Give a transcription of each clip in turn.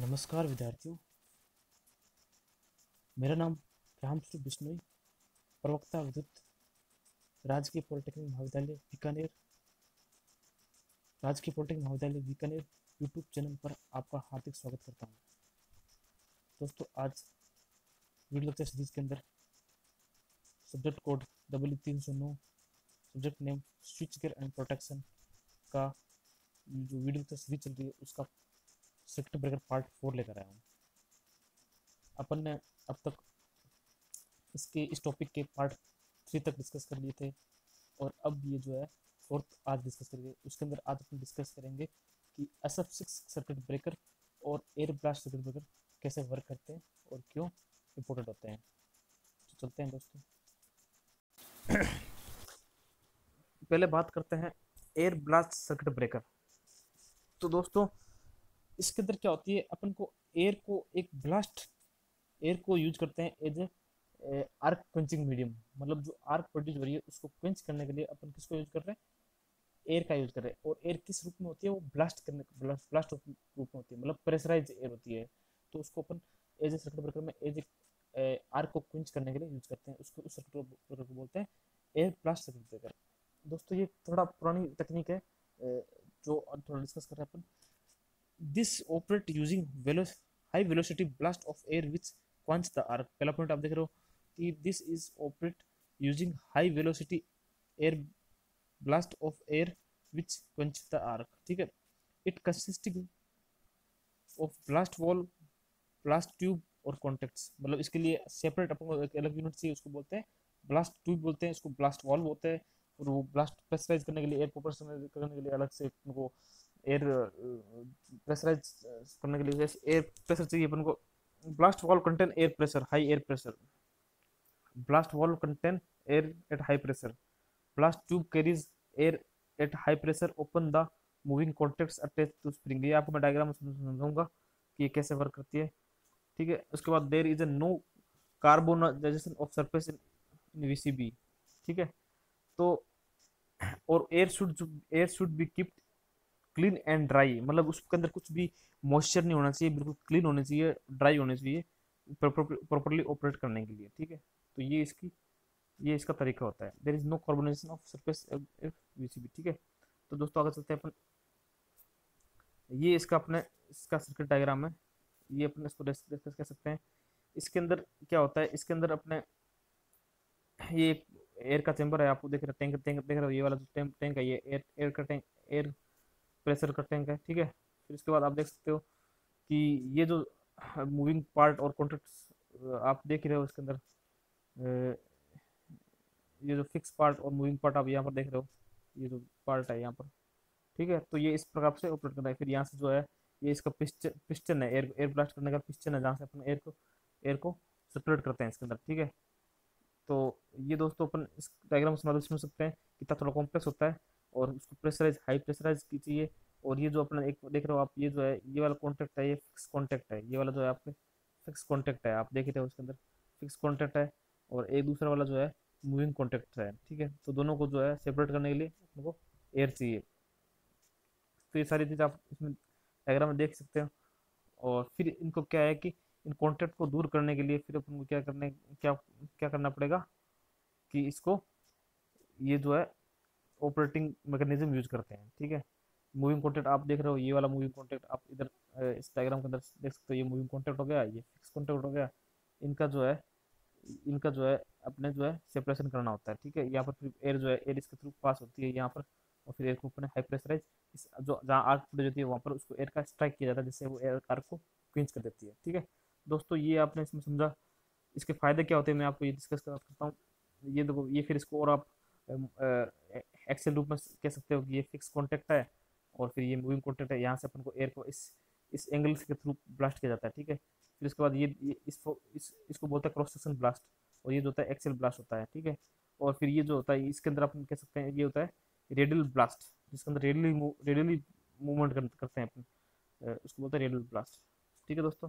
नमस्कार विद्यार्थियों, मेरा नाम आर एस बिश्नोई, प्रवक्ता विद्युत, राजकीय पॉलिटेक्निक महाविद्यालय बीकानेर। राजकीय पॉलिटेक्निक महाविद्यालय बीकानेर यूट्यूब चैनल पर आपका हार्दिक स्वागत करता हूँ। दोस्तों, आज वीडियो लेक्चर सीरीज के अंदर subject code EE-309, subject name switchgear and protection का जो वीडियो लेक्चर सीरीज चल रही है उसका सर्किट ब्रेकर पार्ट 4 लेकर आया हूँ। अपन ने अब तक इस टॉपिक के पार्ट 3 तक डिस्कस कर लिए थे और अब ये जो है 4th आज डिस्कस करेंगे। उसके अंदर आज अपन डिस्कस करेंगे कि SF6 सर्किट ब्रेकर और एयर ब्लास्ट सर्किट ब्रेकर कैसे वर्क करते हैं और क्यों इंपोर्टेंट होते हैं। तो चलते हैं दोस्तों, पहले बात करते हैं एयर ब्लास्ट सर्किट ब्रेकर। तो दोस्तों, इसके अंदर क्या होती है, अपन को एयर को यूज करते हैं as a arc quenching medium. मतलब जो आर्क प्रोड्यूस हो रही है उसको क्वेंच करने के लिए अपन किसको यूज कर रहे हैं, एयर का यूज कर रहे हैं। और एयर किस रूप में होती है, वो ब्लास्ट रूप में होती है, मतलब प्रेशराइज एयर होती है। तो उसको अपन एज ए सर्किट ब्रेकर में एज ए आर्क को क्वेंच करने के लिए यूज करते हैं, उसको उस सर्किट ब्रेकर को बोलते हैं एयर ब्लास्ट सर्किट ब्रेकर। दोस्तों, ये थोड़ा पुरानी तकनीक है जो थोड़ा डिस्कस कर रहे हैं अपन। This operate using high velocity blast of air which quench the arc. पहला पॉइंट आप देख रहे हो कि this is operate using high velocity air blast of air which quench the arc, ठीक है। It consisting of blast wall, blast tube और contacts. मतलब इसके लिए सेपरेट अपन को एक अलग यूनिट चाहिए, उसको बोलते हैं ब्लास्ट ट्यूब बोलते हैं, उसको ब्लास्ट वॉल बोलते हैं। और वो ब्लास्ट प्रेशराइज करने के लिए, एयर को प्रेशराइज करने के लिए अलग से उनको एयर प्रेशराइज करने के लिए एयर प्रेशर चाहिए अपन को। Blast wall contain air pressure, high air pressure. Blast wall contain air at high pressure. Blast tube carries air at high pressure. Open the moving contacts attach to spring. ये आपको मैं diagram समझाऊंगा कि ये कैसे वर्क करती है, ठीक है। उसके बाद there is a no carbonisation of surface in VCB, ठीक है। तो और air should be keeped clean and dry. मतलब उसके अंदर कुछ भी मॉइस्चर नहीं होना चाहिए, बिल्कुल क्लीन होने चाहिए, ड्राई होने चाहिए प्रॉपरली ऑपरेट करने के लिए, ठीक है। तो ये इसका तरीका होता है, there is no carbonisation of surface VCB, ठीक है। तो दोस्तों, आगे चलते हैं अपन। ये इसका सर्किट डायग्राम है, ये अपने इसको डिस्कस कर सकते हैं। इसके अंदर क्या होता है, इसके अंदर अपने ये एक एयर का चैम्बर है, आपको देख रहे हैं टैंक देख रहे हो, ये वाला टैंक है, ये एयर का टैंक, एयर प्रेशर का टैंक है, ठीक है। फिर इसके बाद आप देख सकते हो कि ये जो मूविंग पार्ट और कॉन्ट्रैक्ट्स आप देख रहे हो, इसके अंदर ये जो फिक्स पार्ट और मूविंग पार्ट आप यहाँ पर देख रहे हो, ये जो पार्ट है यहाँ पर, ठीक है। तो ये इस प्रकार से ऑपरेट करता है। फिर यहाँ से जो है ये इसका पिस्टन है, एयर ब्लास्ट करने का पिस्टन है, जहाँ से अपन एयर को सर्कुलेट करते हैं इसके अंदर, ठीक है। तो ये दोस्तों अपन इस डायग्राम से माध्यम से समझ सकते हैं कितना थोड़ा कॉम्प्लेक्स होता है और उसको प्रेशराइज, हाई प्रेशराइज की चाहिए। और ये जो अपना एक देख रहे हो आप, ये जो है ये वाला कॉन्टैक्ट है, ये फिक्स कॉन्टैक्ट है, ये वाला जो है आपके फिक्स कॉन्टैक्ट है, आप देख रहे हो उसके अंदर फिक्स कॉन्टैक्ट है। और एक दूसरा वाला जो है मूविंग कॉन्टैक्ट है, ठीक है। तो दोनों को जो है सेपरेट करने के लिए उनको एयर चाहिए। तो ये सारी चीज़ आप इसमें डायग्राम में देख सकते हो। और फिर इनको क्या है कि इन कॉन्टैक्ट को दूर करने के लिए फिर अपन को क्या करना पड़ेगा कि इसको ये जो है ऑपरेटिंग मैकेनिज्म यूज करते हैं, ठीक है। मूविंग कॉन्टैक्ट आप देख रहे हो, ये वाला मूविंग कॉन्टैक्ट आप इधर इस डायग्राम के अंदर देख सकते हो, ये मूविंग कॉन्टैक्ट हो गया, ये फिक्स कॉन्टैक्ट हो गया। इनका जो है अपने जो है सेपरेशन करना होता है, ठीक है। यहाँ पर फिर एयर जो है एयर इसके थ्रू पास होती है यहाँ पर, और फिर एयर को अपने हाई प्रेशराइज इस जो जहाँ आर्क प्रोड्यूस होती है वहाँ पर उसको एयर का स्ट्राइक किया जाता है, जिससे वो एयर आर्क को क्विंच कर देती है, ठीक है। दोस्तों, ये आपने इसमें समझा इसके फायदे क्या होते हैं, मैं आपको ये डिस्कस करता हूँ। ये देखो, ये फिर इसको और आप एक्सेल रूप में कह सकते हो कि ये फिक्स कॉन्टैक्ट है और फिर ये मूविंग कॉन्टैक्ट है, यहाँ से अपन को एयर को इस एंगल के थ्रू ब्लास्ट किया जाता है, ठीक है। फिर उसके बाद ये इसको बोलते हैं क्रॉस सेक्शन ब्लास्ट, और ये जो होता है एक्सेल ब्लास्ट होता है, ठीक है। और फिर ये जो होता है इसके अंदर अपन कह सकते हैं ये होता है रेडियल ब्लास्ट, जिसके अंदर रेडियली मूवमेंट करते हैं अपन, उसको बोलते हैं रेडियल ब्लास्ट, ठीक है। दोस्तों,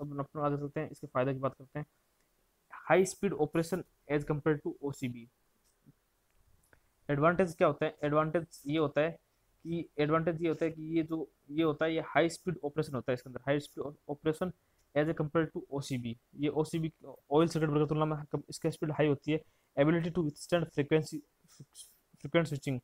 अब अपन आगे चलते हैं, इसके फायदे की बात करते हैं। High speed operation as compare to OCB। Advantage क्या होता है, एडवांटेज ये होता है कि एडवांटेज ये होता है कि ये होता है ये हाई स्पीड ऑपरेशन होता है, इसके अंदर high speed operation as a compare to OCB। ये OCB ऑयल सर्किट ब्रेकर तुलना में इसकी स्पीड हाई होती है। Ability to withstand frequent switching,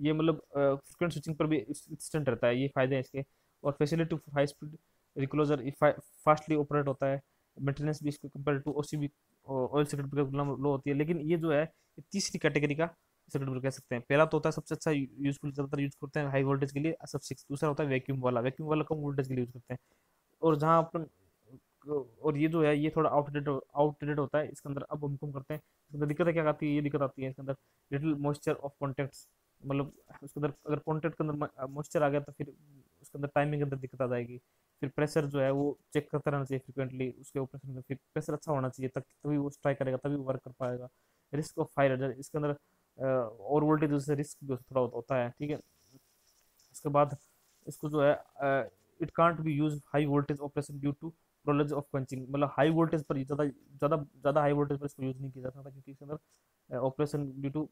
ये मतलब फ्रिक्वेंट स्विचिंग पर भी विथस्टैंड रहता है, ये फायदे हैं इसके। और facility to high speed reclosure, fastly operate होता है। मेंटेनेंस भी इसके compare to OCB oil circuit breaker की तुलना में लो होती है। लेकिन ये जो है ये तीसरी कैटेगरी का सर्किट ब्रेकर कह सकते हैं। पहला तो होता है सबसे अच्छा यूजफुल, ज़्यादातर यूज करते हैं हाई वोल्टेज के लिए SF6। दूसरा होता है वैक्यूम वाला, वैक्यूम वाला कम वोल्टेज के लिए यूज करते हैं। और जहाँ अपन और ये जो है ये थोड़ा आउटडेटेड होता है, इसके अंदर अब हम कम करते हैं। इसके अंदर दिक्कत क्या आती है, ये दिक्कत आती है इसके अंदर लिटिल मॉइस्चर ऑफ कॉन्टैक्ट्स, मतलब उसके अंदर अगर कॉन्टैक्ट के अंदर मॉइस्चर आ गया तो फिर उसके अंदर टाइमिंग के अंदर दिक्कत आ जाएगी। फिर प्रेशर जो है वो चेक करता रहना चाहिए फ्रिक्वेंटली उसके ऑपरेशन में, फिर प्रेशर अच्छा होना चाहिए तभी वो स्ट्राइक करेगा, तभी वर्क कर पाएगा। रिस्क ऑफ फायर, इसके अंदर और वोल्टेज उससे रिस्क भी थोड़ा होता है, ठीक है। इसके बाद इसको जो है it can't be use high voltage operation due to prolonged of punching, मतलब हाई वोल्टेज पर ज़्यादा हाई वोल्टेज पर इसको यूज नहीं किया जा सकता, क्योंकि इसके अंदर operation due to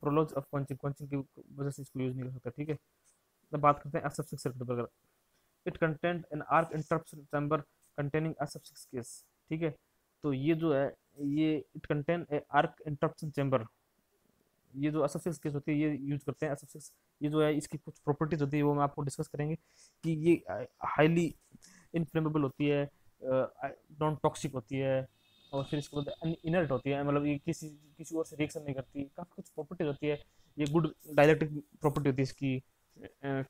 prolonged of punching की वजह से इसको यूज नहीं कर सकता, ठीक है। तो बात करते हैं SF6 circuit breaker. It content an arc interruption chamber containing SF6 gas, ठीक है। तो ये जो है ये it content a arc interruption chamber, ये जो SF6 केस होती है ये यूज करते हैं SF6। ये जो है इसकी कुछ प्रॉपर्टीज होती है वो हम आपको डिस्कस करेंगे कि ये हाईली इनफ्लेमेबल होती है, नॉन टॉक्सिक होती है, और फिर इसके बाद इनर्ट होती है, मतलब ये किसी और से रिएक्शन नहीं करती। काफ़ी कुछ प्रॉपर्टीज होती है, ये गुड डायलेक्ट्रिक प्रॉपर्टी होती है इसकी,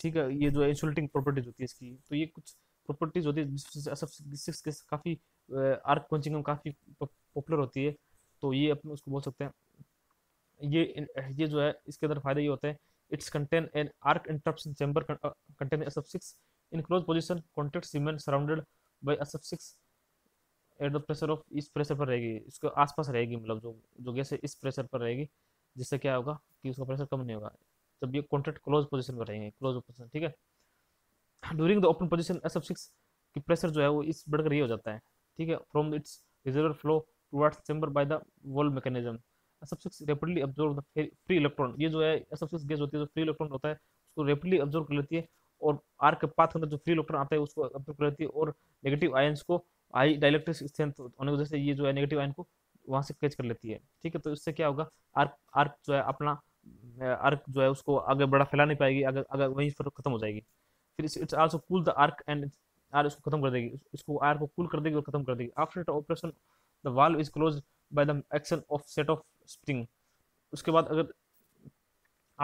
ठीक है। ये जो इंसुलेटिंग प्रॉपर्टीज होती है इसकी, तो ये कुछ प्रॉपर्टीज होती है SF6 के काफ़ी आर्क पंचिंग में काफ़ी पॉपुलर होती है, तो ये अपन उसको बोल सकते हैं। ये जो है इसके अंदर फायदा ये होता है it's contain an arc interruption chamber contain SF6 in close position contact semen surrounded by SF6 at the pressure of इस प्रेशर पर रहेगी, इसके आसपास रहेगी, मतलब जो गैस है इस प्रेशर पर रहेगी, जिससे क्या होगा कि उसका प्रेशर कम नहीं होगा जब ये कॉन्टैक्ट क्लोज पोजीशन में रहेंगे, क्लोज पोजीशन, ठीक है। During the open position SF6 की प्रेशर जो है वो इस बढ़कर ये हो जाता है, ठीक है। From its reservoir flow towards chamber by the wall mechanism. SF6 rapidly absorb the free electron, ये जो है SF6 गैस होती है जो फ्री इलेक्ट्रॉन होता है उसको रैपिडली अब्जॉर्ब कर लेती है, और आर्क के पाथ में जो फ्री इलेक्ट्रॉन आता है उसको अब्जॉर्ब कर लेती है, और नेगेटिव आयंस को हाई डाइलेक्ट्रिक स्ट्रेंथ होने की वजह से ये जो है नेगेटिव आयन को वहाँ से कैच कर लेती है, ठीक है। तो इससे क्या होगा, आर्क जो है अपना आर्क जो है उसको आगे बड़ा फैला नहीं पाएगी, अगर वहीं पर खत्म हो जाएगी। फिर it's also cool the arc and are इसको खत्म कर देगी, इसको आर को कूल कर देगी और खत्म कर देगी। After operation the valve is close by the action of set of spring, उसके बाद अगर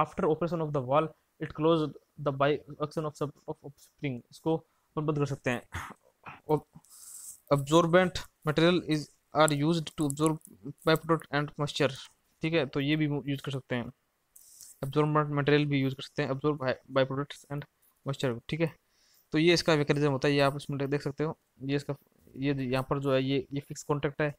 after operation of the valve it close the by action of spring, इसको अपन बंद कर सकते हैं। Absorbent material is are used to absorb पेप्टोड एंड मॉइस्चर, ठीक है। तो ये भी यूज कर सकते हैं, अब्जॉर्बेंट मटेरियल भी यूज कर सकते हैं, absorb by products and moisture, ठीक है। तो ये इसका मैकेनिज्म होता है, ये आप इसमें देख सकते हो। ये इसका ये यहाँ पर जो है ये फिक्स कॉन्टैक्ट है,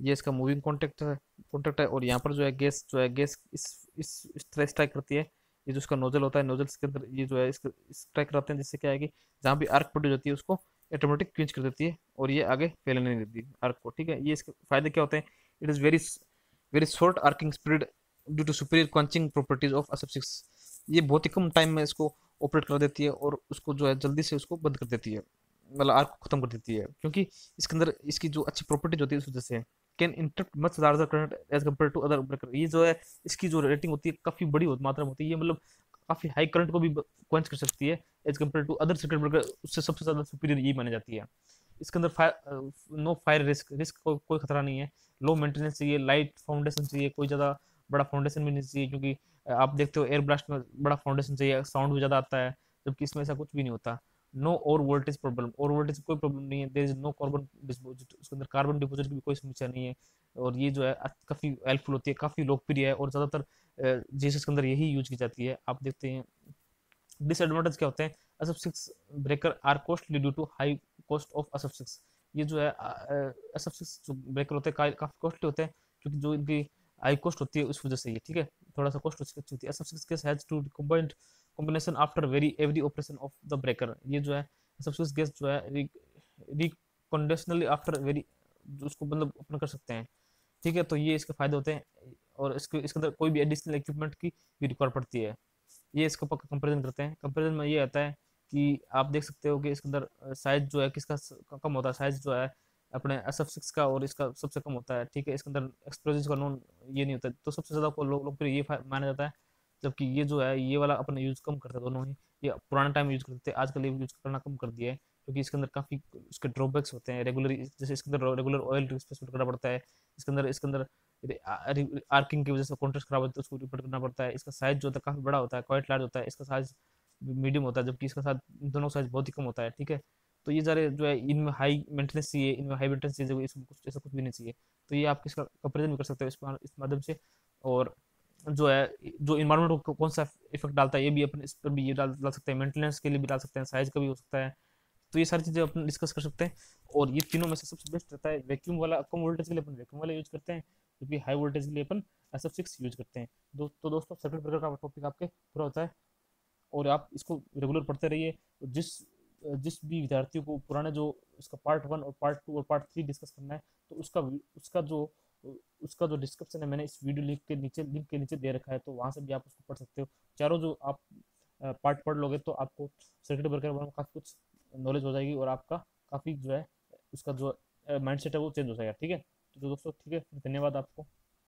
ये इसका मूविंग कॉन्टैक्ट है, और यहाँ पर जो है गैस इस तरह स्ट्राइक करती है। ये जो इसका नोजल होता है, नोजल्स के अंदर ये जो है इसका स्ट्राइक करते हैं, जिससे क्या है कि जहाँ भी आर्क प्रोड्यूस होती है उसको ऑटोमेटिक क्विंच कर देती है और ये आगे फैलने नहीं देती आर्क को, ठीक है। ये इसके फायदे क्या होते हैं, it is very very short arcing speed due to superior punching properties of SF6। ये बहुत ही कम टाइम में इसको ऑपरेट कर देती है और उसको जो है जल्दी से उसको बंद कर देती है, मतलब आर्क को खत्म कर देती है, क्योंकि इसके अंदर इसकी जो अच्छी प्रॉपर्टीज होती है उस वजह से। Can interrupt much larger current as compare to other breaker, ये जो है इसकी जो रेटिंग होती है काफ़ी बड़ी मात्रा में होती है, ये मतलब काफ़ी हाई करंट को भी क्वेंच कर सकती है as compare to other circuit breaker, उससे सबसे ज़्यादा सुपीरियर यही मानी जाती है। इसके अंदर नो फायर रिस्क को कोई खतरा नहीं है, लो मेंटेनेंस चाहिए, लाइट फाउंडेशन चाहिए, कोई ज़्यादा बड़ा फाउंडेशन भी नहीं चाहिए, क्योंकि आप देखते हो एयर ब्लास्ट में बड़ा फाउंडेशन चाहिए, साउंड भी ज़्यादा आता है, जबकि इसमें ऐसा कुछ भी नहीं होता। No over voltage problem, over voltage कोई प्रॉब्लम नहीं है। There is no carbon deposit, उसके अंदर कार्बन डिपोजिट की भी कोई समस्या नहीं है, और ये जो है काफ़ी हेल्पफुल होती है, काफ़ी लोकप्रिय है, और ज़्यादातर जेसेस के अंदर यही यूज की जाती है, आप देखते हैं। डिसएडवांटेज क्या होते हैं, SF6 breaker are costly due to high cost of SF6। ये जो है SF6 ब्रेकर होते हैं काफ़ी कॉस्टली होते हैं, क्योंकि जो इनकी हाई कॉस्ट होती है उस वजह से ये, ठीक है, थोड़ा सा कॉस्ट उसकी अच्छी होती है। SF6 gas has to combined combination after very every operation of the breaker, ये जो है SF6 गैस जो है रिकंडीशनली आफ्टर वेरी उसको मतलब अपन कर सकते हैं, ठीक है। तो ये इसके फायदे होते हैं, और इसके अंदर कोई भी एडिशनल इक्विपमेंट की भी रिक्वायर पड़ती है। ये इसको कंपेरिजन करते हैं। कंपेरिजन में ये आता है कि आप देख सकते हो कि इसके अंदर साइज जो है किसका कम होता है, साइज जो है अपने SF6 का और इसका सबसे कम होता है, ठीक है। इसके अंदर एक्सप्लोजिव का नॉन ये नहीं होता है, तो सबसे ज़्यादा लोग फिर ये माना जाता है, जबकि ये जो है ये वाला अपने यूज़ कम करता है। दोनों ही ये पुराना टाइम यूज़ करते थे, आजकल ये यूज़ करना कम कर दिया है, क्योंकि इसके अंदर काफ़ी उसके ड्रॉबैक्स होते हैं। रेगुलर जैसे इसके अंदर रेगुलर ऑयल रिप्लेसमेंट करना पड़ता है, इसके अंदर आर्किंग की वजह से कॉन्ट्रास्ट खराब होता है, उसको रिपोर्ट करना पड़ता है। इसका साइज जो होता है काफ़ी बड़ा होता है, क्वाइट लार्ज होता है, इसका साइज मीडियम होता है, जबकि इसका साइज दोनों साइज बहुत ही कम होता है, ठीक है। तो ये सारे जो है इनमें हाई मेंटेनेंस चाहिए, इनमें हाई मेंटेनेंस चाहिए, इसमें कुछ ऐसा कुछ भी नहीं चाहिए। तो ये आप इसका कंपेरिजन भी कर सकते हो इस माध्यम से। और जो है जो इन्वायरमेंट को कौन सा इफेक्ट डालता है, ये भी अपने इस पर भी ये डाल सकते हैं, मेंटेनेंस के लिए भी डाल सकते हैं, साइज का भी हो सकता है। तो ये सारी चीज़ें अपन डिस्कस कर सकते हैं। और ये तीनों में से सबसे बेस्ट रहता है वैक्यूम वाला। कम वोल्टेज के लिए अपन वैक्यूम वाला यूज करते हैं, क्योंकि हाई वोल्टेज के लिए अपन SF6 यूज करते हैं। तो दोस्तों सर्किट ब्रेकर का टॉपिक आपके पूरा होता है, और आप इसको रेगुलर पढ़ते रहिए। जिस भी विद्यार्थियों को पुराने जो इसका पार्ट 1 और पार्ट 2 और पार्ट 3 डिस्कस करना है, तो उसका जो डिस्क्रिप्शन है, मैंने इस वीडियो लिंक के नीचे दे रखा है, तो वहाँ से भी आप उसको पढ़ सकते हो। चारों जो आप पार्ट पढ़ लोगे तो आपको सर्किट ब्रेकर में काफ़ी कुछ नॉलेज हो जाएगी, और आपका काफ़ी जो है उसका जो माइंडसेट है वो चेंज हो जाएगा, ठीक है। तो दोस्तों ठीक है, धन्यवाद आपको।